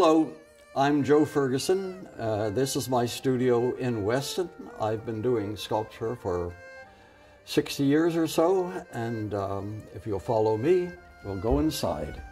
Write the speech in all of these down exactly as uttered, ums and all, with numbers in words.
Hello, I'm Joe Ferguson. Uh, this is my studio in Weston. I've been doing sculpture for sixty years or so, and um, if you'll follow me, we'll go inside.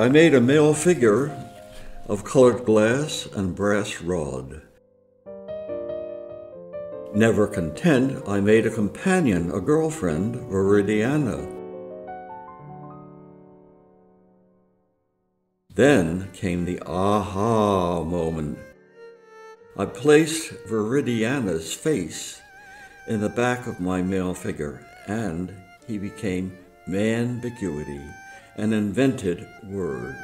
I made a male figure of colored glass and brass rod. Never content, I made a companion, a girlfriend, Viridiana. Then came the aha moment. I placed Viridiana's face in the back of my male figure, and he became Manbiguity, an invented word.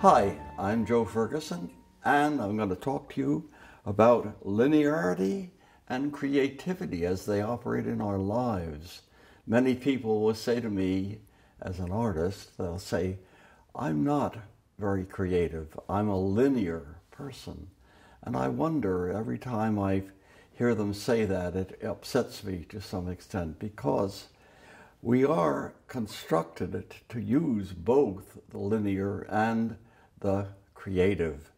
Hi, I'm Joe Ferguson, and I'm going to talk to you about linearity and creativity as they operate in our lives. Many people will say to me, as an artist, they'll say, I'm not very creative, I'm a linear person. And I wonder, every time I hear them say that, it upsets me to some extent, because we are constructed to use both the linear and the creative.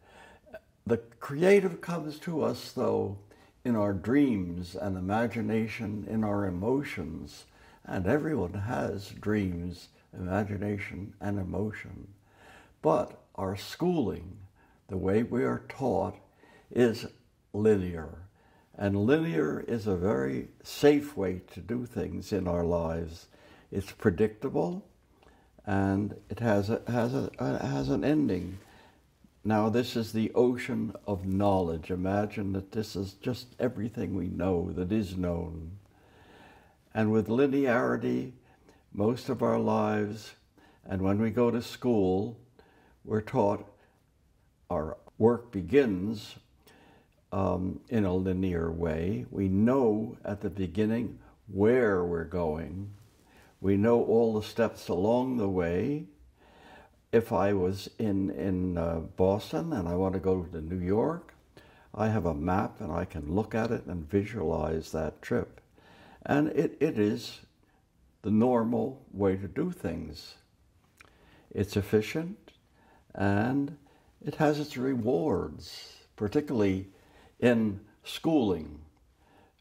The creative comes to us, though, in our dreams and imagination, in our emotions, and everyone has dreams, imagination, and emotion. But our schooling, the way we are taught, is linear, and linear is a very safe way to do things in our lives. It's predictable, and it has a, has a, a, has an ending. Now this is the ocean of knowledge. Imagine that this is just everything we know that is known. And with linearity, most of our lives, and when we go to school, we're taught our work begins Um, in a linear way. We know at the beginning where we're going. We know all the steps along the way. If I was in, in uh, Boston and I want to go to New York, I have a map and I can look at it and visualize that trip. And it, it is the normal way to do things. It's efficient and it has its rewards, particularly in schooling,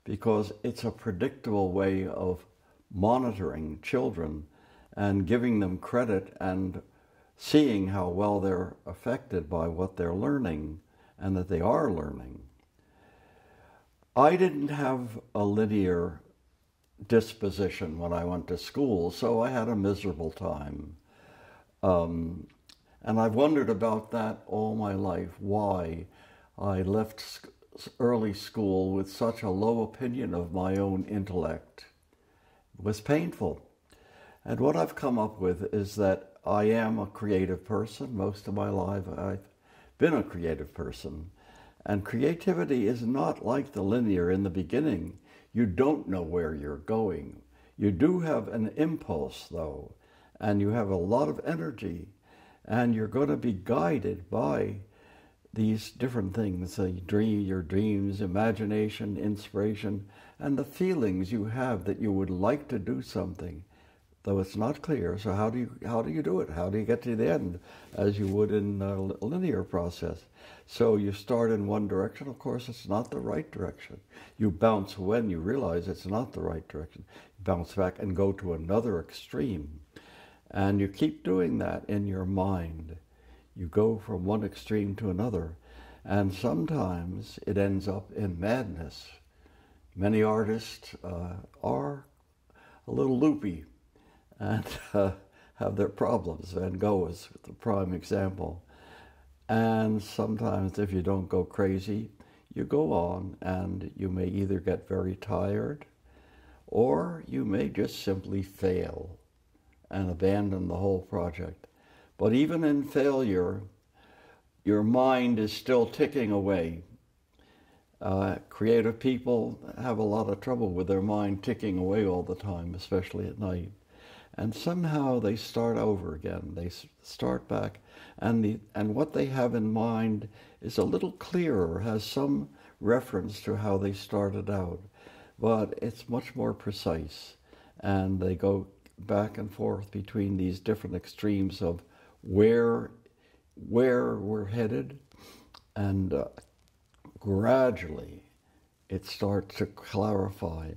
because it's a predictable way of monitoring children and giving them credit and seeing how well they're affected by what they're learning and that they are learning. I didn't have a linear disposition when I went to school, so I had a miserable time. Um, and I've wondered about that all my life, why I left school early school with such a low opinion of my own intellect. It was painful. And what I've come up with is that I am a creative person. Most of my life I've been a creative person. And creativity is not like the linear in the beginning. You don't know where you're going. You do have an impulse, though, and you have a lot of energy, and you're going to be guided by these different things, the dream, your dreams, imagination, inspiration, and the feelings you have that you would like to do something, though it's not clear. So how do you, how do you do it? How do you get to the end, as you would in a linear process? So you start in one direction. Of course, it's not the right direction. You bounce when you realize it's not the right direction. You bounce back and go to another extreme. And you keep doing that in your mind. You go from one extreme to another, and sometimes it ends up in madness. Many artists uh, are a little loopy and uh, have their problems. Van Gogh is the prime example. And sometimes if you don't go crazy, you go on and you may either get very tired or you may just simply fail and abandon the whole project. But even in failure, your mind is still ticking away. Uh, creative people have a lot of trouble with their mind ticking away all the time, especially at night. And somehow they start over again. They start back, and, the, and what they have in mind is a little clearer, has some reference to how they started out, but it's much more precise. And they go back and forth between these different extremes of where, where we're headed, and uh, gradually it starts to clarify,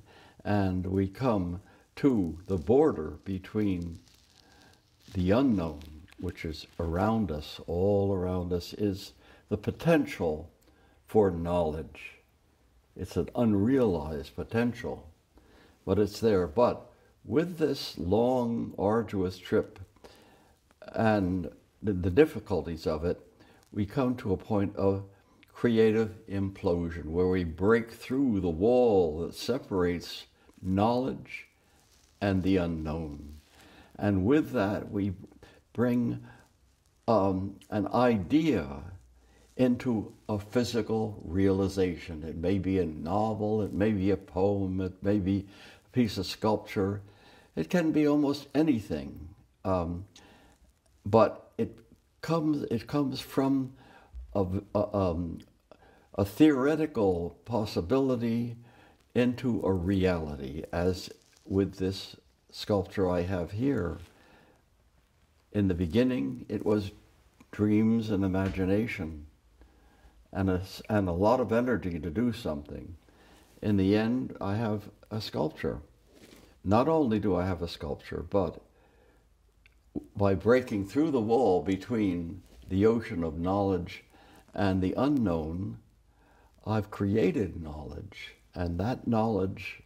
and we come to the border between the unknown, which is around us. All around us is the potential for knowledge. It's an unrealized potential, but it's there. But with this long, arduous trip and the, the difficulties of it, we come to a point of creative implosion, where we break through the wall that separates knowledge and the unknown. And with that, we bring um, an idea into a physical realization. It may be a novel, it may be a poem, it may be a piece of sculpture. It can be almost anything, um, but it comes, it comes from a, a, um, a theoretical possibility into a reality, as with this sculpture I have here. In the beginning, it was dreams and imagination, and a, and a lot of energy to do something. In the end, I have a sculpture. Not only do I have a sculpture, but by breaking through the wall between the ocean of knowledge and the unknown, I've created knowledge, and that knowledge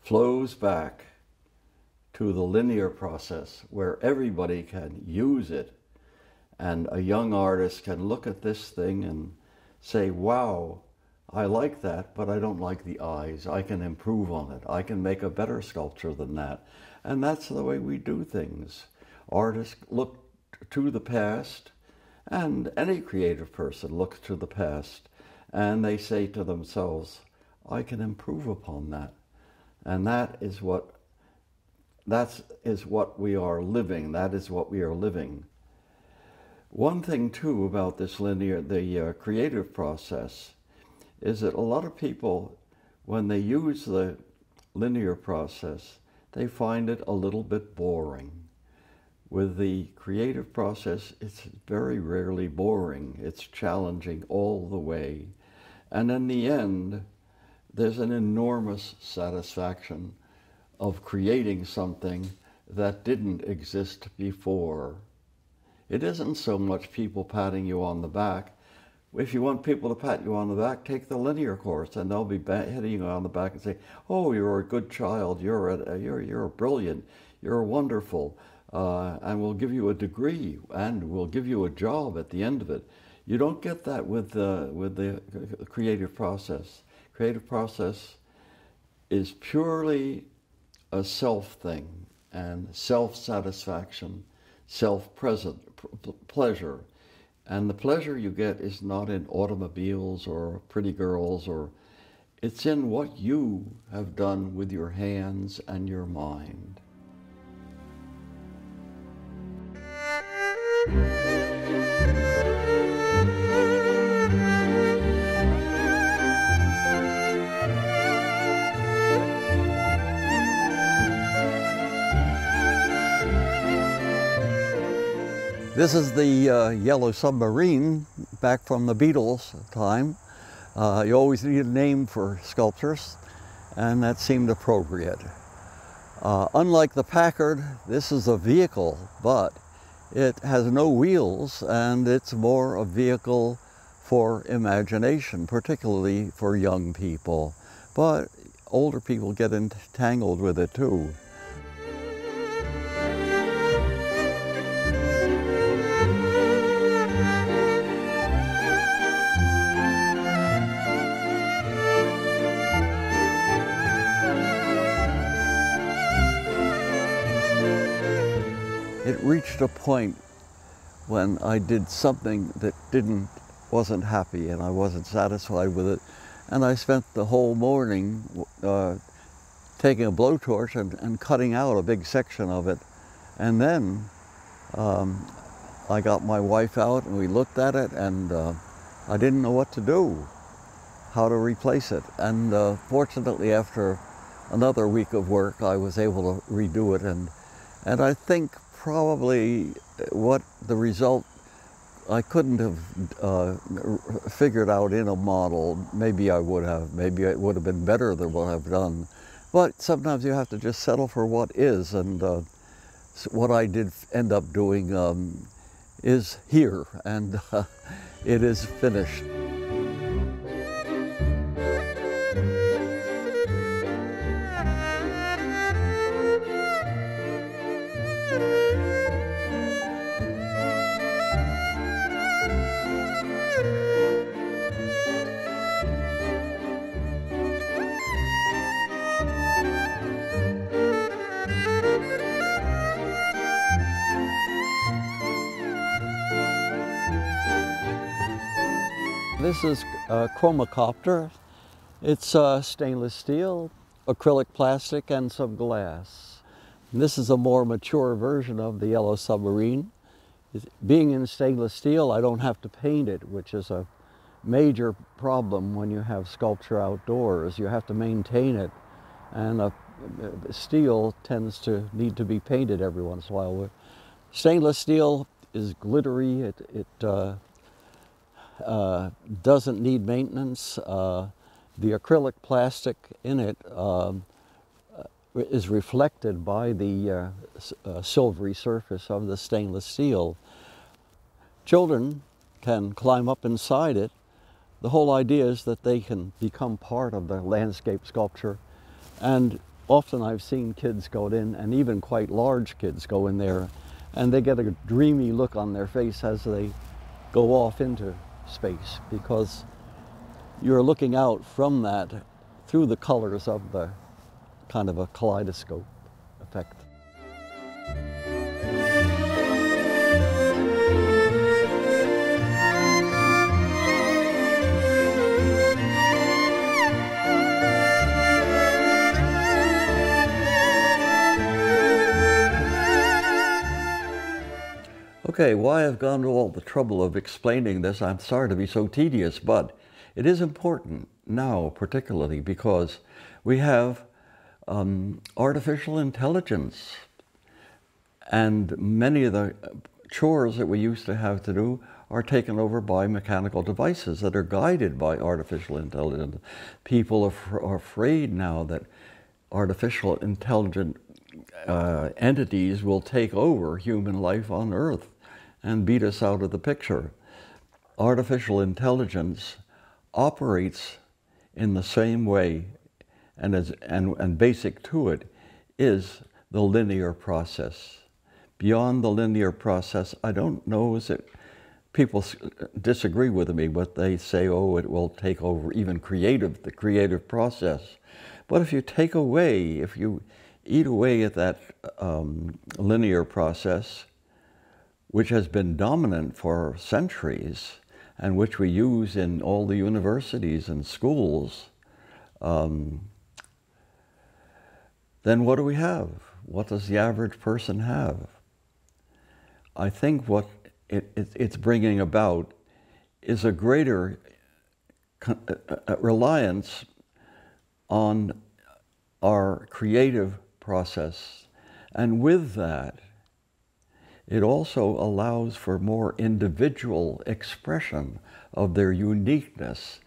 flows back to the linear process where everybody can use it. And a young artist can look at this thing and say, wow, I like that, but I don't like the eyes. I can improve on it. I can make a better sculpture than that. And that's the way we do things. Artists look to the past, and any creative person looks to the past, and they say to themselves, I can improve upon that. And that is what, that is what we are living. That is what we are living. One thing, too, about this linear, the uh, creative process, is that a lot of people, when they use the linear process, they find it a little bit boring. With the creative process, it's very rarely boring. It's challenging all the way. And in the end, there's an enormous satisfaction of creating something that didn't exist before. It isn't so much people patting you on the back. If you want people to pat you on the back, take the linear course, and they'll be hitting you on the back and say, oh, you're a good child, you're, a, you're, you're brilliant, you're wonderful, uh, and we'll give you a degree, and we'll give you a job at the end of it. You don't get that with the, with the creative process. Creative process is purely a self thing, and self-satisfaction, self-present pleasure. And the pleasure you get is not in automobiles or pretty girls, or it's in what you have done with your hands and your mind. This is the uh, Yellow Submarine, back from the Beatles time. Uh, you always need a name for sculptures, and that seemed appropriate. Uh, unlike the Packard, this is a vehicle, but it has no wheels, and it's more a vehicle for imagination, particularly for young people. But older people get entangled with it too. it reached a point when I did something that didn't, wasn't happy, and I wasn't satisfied with it. And I spent the whole morning uh, taking a blowtorch and, and cutting out a big section of it. And then um, I got my wife out and we looked at it, and uh, I didn't know what to do, how to replace it. And uh, fortunately, after another week of work, I was able to redo it. And, and I think probably what the result, I couldn't have uh, figured out in a model. Maybe I would have. Maybe it would have been better than what I've done. But sometimes you have to just settle for what is. And uh, what I did end up doing um, is here, and uh, it is finished. This is a Chromacopter. It's uh, stainless steel, acrylic plastic, and some glass. And this is a more mature version of the Yellow Submarine. It, being in stainless steel, I don't have to paint it, which is a major problem when you have sculpture outdoors. You have to maintain it, and uh, steel tends to need to be painted every once in a while. Stainless steel is glittery. It, it uh, Uh, doesn't need maintenance. Uh, the acrylic plastic in it uh, is reflected by the uh, uh, silvery surface of the stainless steel. Children can climb up inside it. The whole idea is that they can become part of the landscape sculpture. And often I've seen kids go in, and even quite large kids go in there, and they get a dreamy look on their face as they go off into space, because you're looking out from that through the colors of the kind of a kaleidoscope effect. Okay, why I've gone to all the trouble of explaining this, I'm sorry to be so tedious, but it is important now, particularly because we have um, artificial intelligence, and many of the chores that we used to have to do are taken over by mechanical devices that are guided by artificial intelligence. People are, f are afraid now that artificial intelligent uh, entities will take over human life on Earth and beat us out of the picture. Artificial intelligence operates in the same way, and, as, and, and basic to it is the linear process. Beyond the linear process, I don't know, is it, people disagree with me, but they say, oh, it will take over even creative, the creative process. But if you take away, if you eat away at that um, linear process, which has been dominant for centuries and which we use in all the universities and schools, um, then what do we have? What does the average person have? I think what it, it, it's bringing about is a greater con a, a reliance on our creative process, and with that, it also allows for more individual expression of their uniqueness.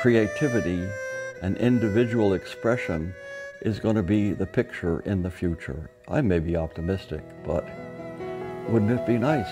creativity and individual expression is going to be the picture in the future. I may be optimistic, but wouldn't it be nice?